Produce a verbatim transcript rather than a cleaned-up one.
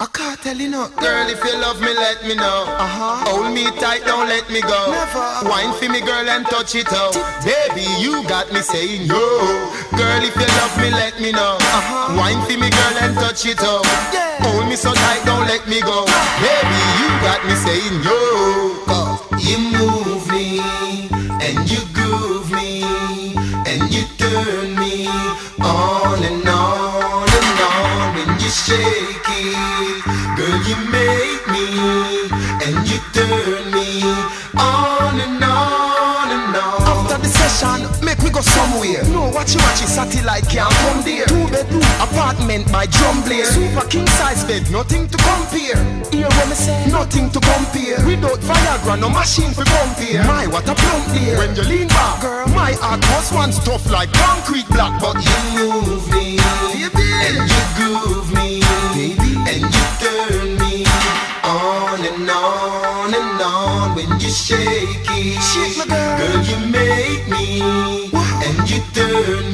I can't tell you no. Girl, if you love me, let me know. Uh-huh. Hold me tight, don't let me go. Never. Wine for me, girl, and touch it out. Baby, you got me saying no. Girl, if you love me, let me know. Uh-huh. Wine for me, girl, and touch it out. Yeah. Hold me so tight, don't let me go. Baby, you got me saying no. Cause you move me, and you groove me, and you turn me on and on and on, and you shake it. Girl, you make me, and you turn me on and on and on. After the session, make we go somewhere. No, watch you watch it, satellite can't come there. Two bedroom apartment by John Blair. Super king size bed, nothing to compare. Hear what me say? Nothing to compare. Without Viagra, no machine for pump here. My, what a plump there. When you lean back, girl, my heart was once tough like concrete block. But you move me, baby, and you groove me, baby, and you turn me on and on and on when you shake it. Shake my girl. Girl, you make me, what? And you turn me.